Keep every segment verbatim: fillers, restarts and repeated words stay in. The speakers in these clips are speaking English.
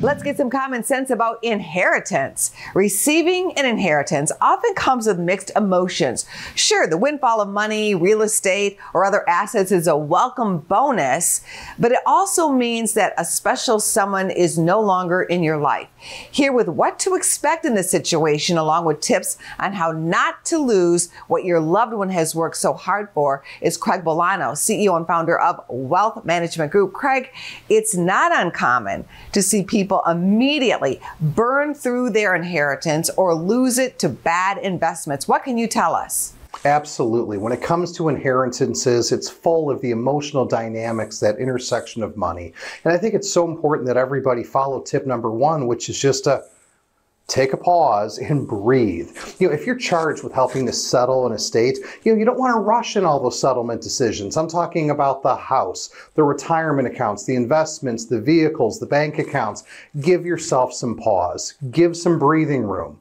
Let's get some common sense about inheritance. Receiving an inheritance often comes with mixed emotions. Sure, the windfall of money, real estate, or other assets is a welcome bonus, but it also means that a special someone is no longer in your life. Here with what to expect in this situation, along with tips on how not to lose what your loved one has worked so hard for, is Craig Bolanos, C E O and founder of Wealth Management Group. Craig, it's not uncommon to see people immediately burn through their inheritance or lose it to bad investments. What can you tell us? Absolutely. When it comes to inheritances, it's full of the emotional dynamics, that intersection of money. And I think it's so important that everybody follow tip number one, which is just a take a pause and breathe. You know, if you're charged with helping to settle an estate, you know, you don't want to rush in all those settlement decisions. I'm talking about the house, the retirement accounts, the investments, the vehicles, the bank accounts. Give yourself some pause. Give some breathing room,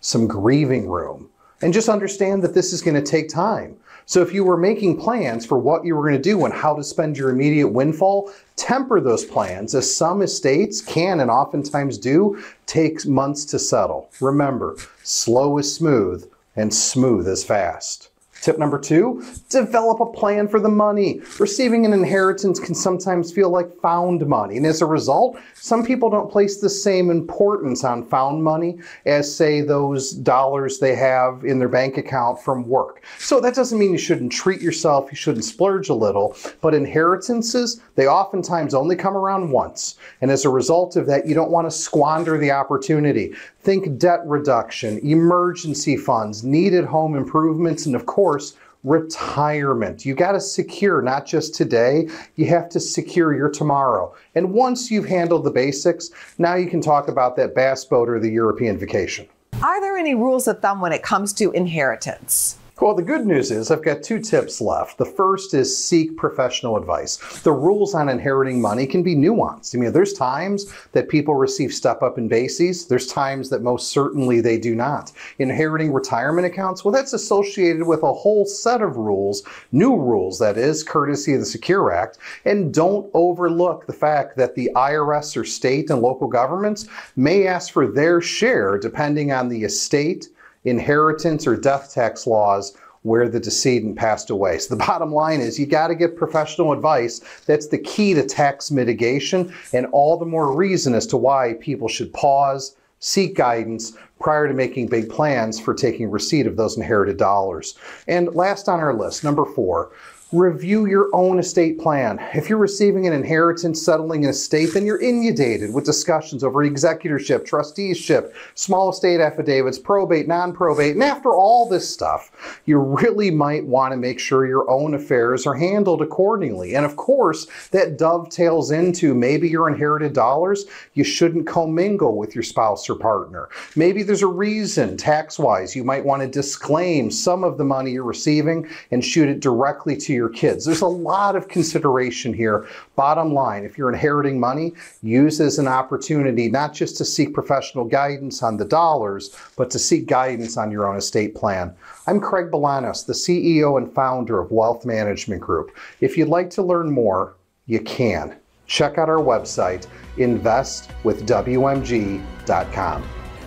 some grieving room. And just understand that this is going to take time. So if you were making plans for what you were going to do and how to spend your immediate windfall, temper those plans, as some estates can and oftentimes do take months to settle. Remember, slow is smooth and smooth is fast. Tip number two, develop a plan for the money. Receiving an inheritance can sometimes feel like found money. And as a result, some people don't place the same importance on found money as, say, those dollars they have in their bank account from work. So that doesn't mean you shouldn't treat yourself, you shouldn't splurge a little, but inheritances, they oftentimes only come around once. And as a result of that, you don't want to squander the opportunity. Think debt reduction, emergency funds, needed home improvements, and of course, retirement. You got to secure not just today, you have to secure your tomorrow. And once you've handled the basics, now you can talk about that bass boat or the European vacation. Are there any rules of thumb when it comes to inheritance? Well, the good news is I've got two tips left. The first is seek professional advice. The rules on inheriting money can be nuanced. I mean, there's times that people receive step-up and bases. There's times that most certainly they do not. Inheriting retirement accounts, well, that's associated with a whole set of rules, new rules, that is, courtesy of the Secure Act. And don't overlook the fact that the I R S or state and local governments may ask for their share depending on the estate, inheritance, or death tax laws where the decedent passed away. So the bottom line is you got to get professional advice. That's the key to tax mitigation, and all the more reason as to why people should pause, seek guidance prior to making big plans for taking receipt of those inherited dollars. And last on our list, number four, review your own estate plan. If you're receiving an inheritance, settling an estate, then you're inundated with discussions over executorship, trusteeship, small estate affidavits, probate, non-probate. And after all this stuff, you really might want to make sure your own affairs are handled accordingly. And of course, that dovetails into maybe your inherited dollars. You shouldn't commingle with your spouse or partner. Maybe there's a reason tax-wise you might want to disclaim some of the money you're receiving and shoot it directly to your your kids. There's a lot of consideration here. Bottom line, if you're inheriting money, use as an opportunity not just to seek professional guidance on the dollars, but to seek guidance on your own estate plan. I'm Craig Bolanos, the C E O and founder of Wealth Management Group. If you'd like to learn more, you can. Check out our website, invest with W M G dot com.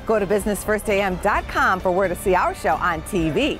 Go to business first A M dot com for where to see our show on T V.